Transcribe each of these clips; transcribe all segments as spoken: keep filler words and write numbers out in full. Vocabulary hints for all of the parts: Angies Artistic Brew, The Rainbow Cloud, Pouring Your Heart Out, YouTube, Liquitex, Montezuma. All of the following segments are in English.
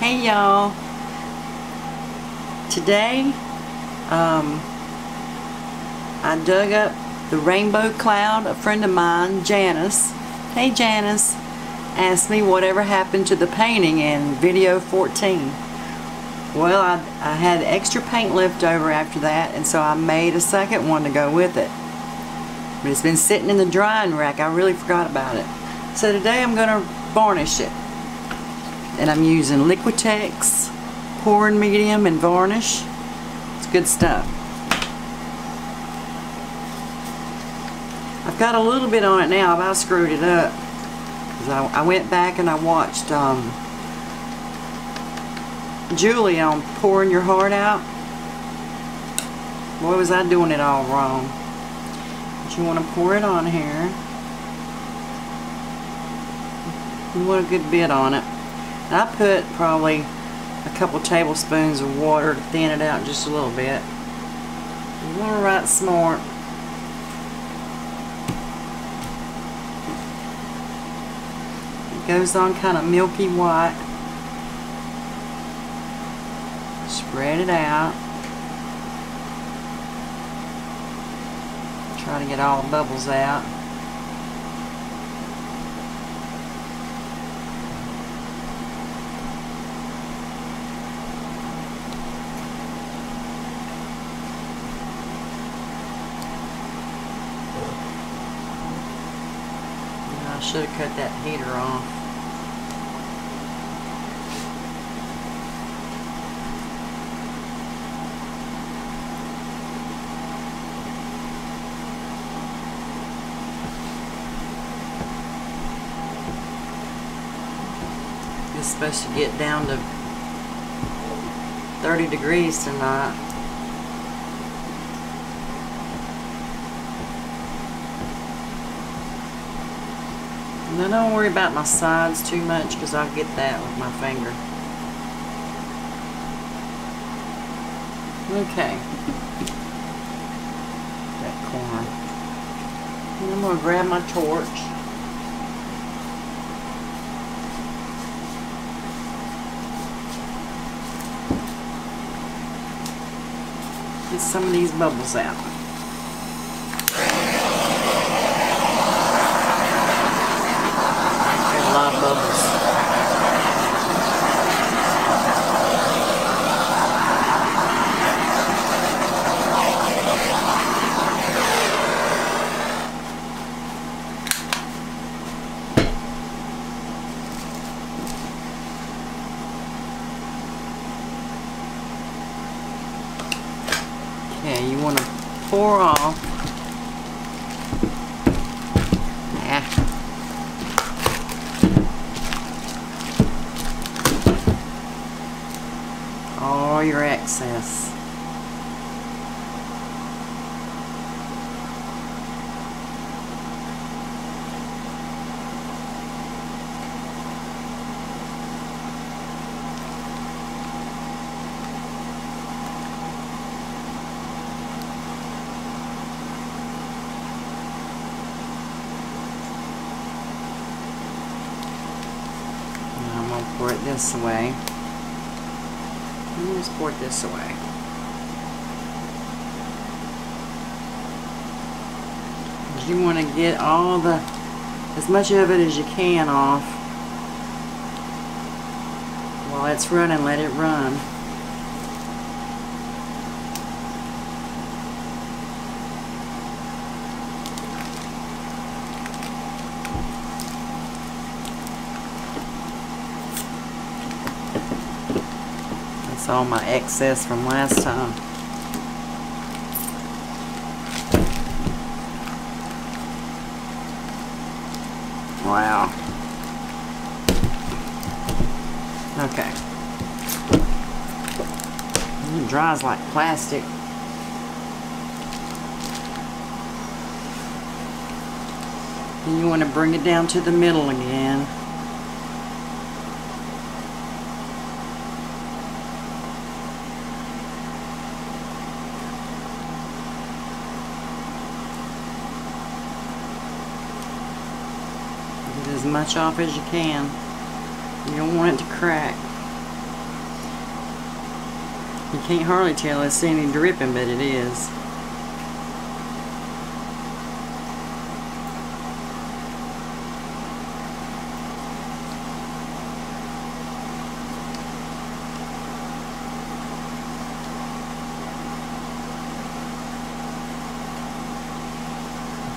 Hey y'all, today um, I dug up the rainbow cloud. A friend of mine, Janice, hey Janice, asked me whatever happened to the painting in video fourteen. Well, I, I had extra paint left over after that, and so I made a second one to go with it. But it's been sitting in the drying rack. I really forgot about it. So today I'm going to varnish it. And I'm using Liquitex pouring medium and varnish. It's good stuff. I've got a little bit on it now, but I screwed it up. I, I went back and I watched um, Julie on Pouring Your Heart Out. Boy, was I doing it all wrong. But you want to pour it on here. You want a good bit on it. I put probably a couple tablespoons of water to thin it out just a little bit. You want to write smart. It goes on kind of milky white. Spread it out. Try to get all the bubbles out. I should have cut that heater off. It's supposed to get down to thirty degrees tonight. Now don't worry about my sides too much, because I'll get that with my finger. Okay. That corner. And I'm going to grab my torch. Get some of these bubbles out. Okay, you want to pour off. Nah. All your excess. Pour it this way. Just pour it this away. You want to get all the, as much of it as you can off. While it's running, let it run. All my excess from last time. Wow. Okay. It dries like plastic. And you want to bring it down to the middle again. As much off as you can. You don't want it to crack. You can't hardly tell it's any dripping, but it is.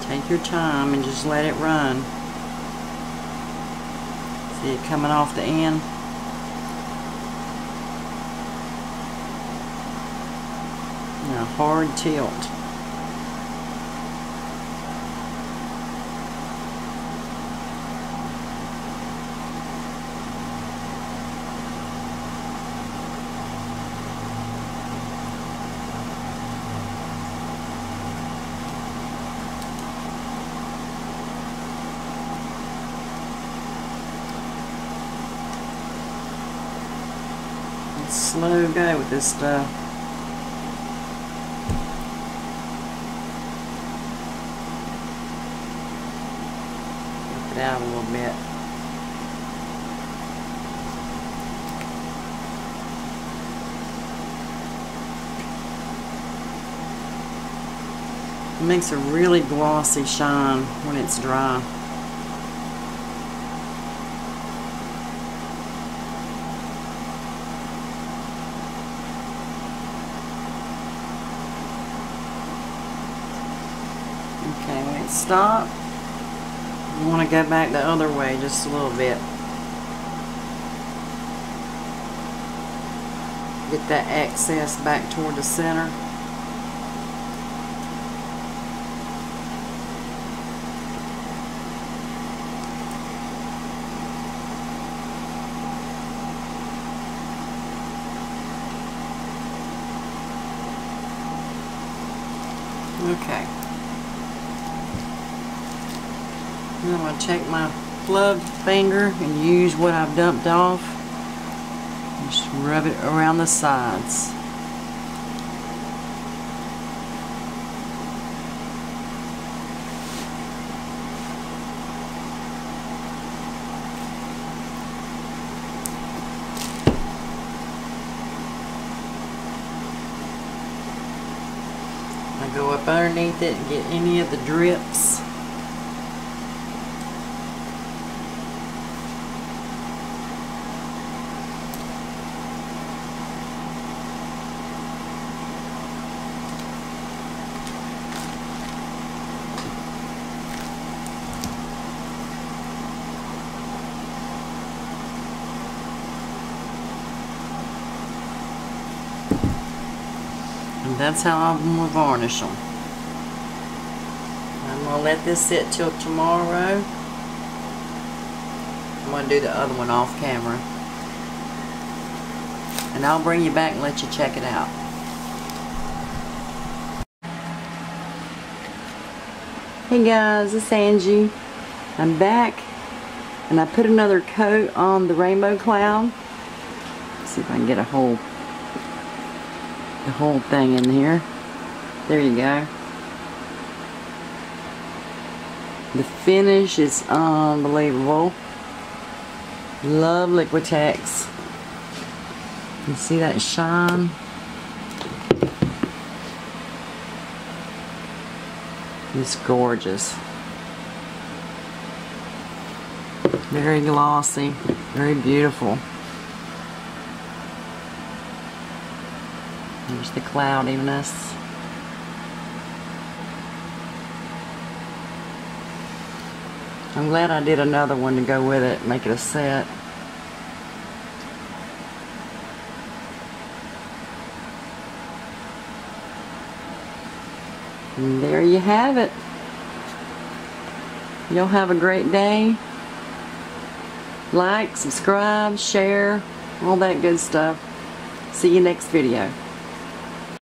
Take your time and just let it run. See it coming off the end? And a hard tilt. Slow go with this stuff. Work it out a little bit. It makes a really glossy shine when it's dry. Okay, when it stops, you want to go back the other way just a little bit. Get that excess back toward the center. Okay. I'm going to take my gloved finger and use what I've dumped off. Just rub it around the sides. I go up underneath it and get any of the drips. And that's how I'm going to varnish them. I'm going to let this sit till tomorrow. I'm going to do the other one off camera. And I'll bring you back and let you check it out. Hey guys, it's Angie. I'm back and I put another coat on the rainbow cloud. Let's see if I can get a hole. The whole thing in here. There you go. The finish is unbelievable. Love Liquitex. You see that shine? It's gorgeous. Very glossy, very beautiful. There's the cloudiness. I'm glad I did another one to go with it, make it a set. And there you have it. Y'all have a great day. Like, subscribe, share, all that good stuff. See you next video.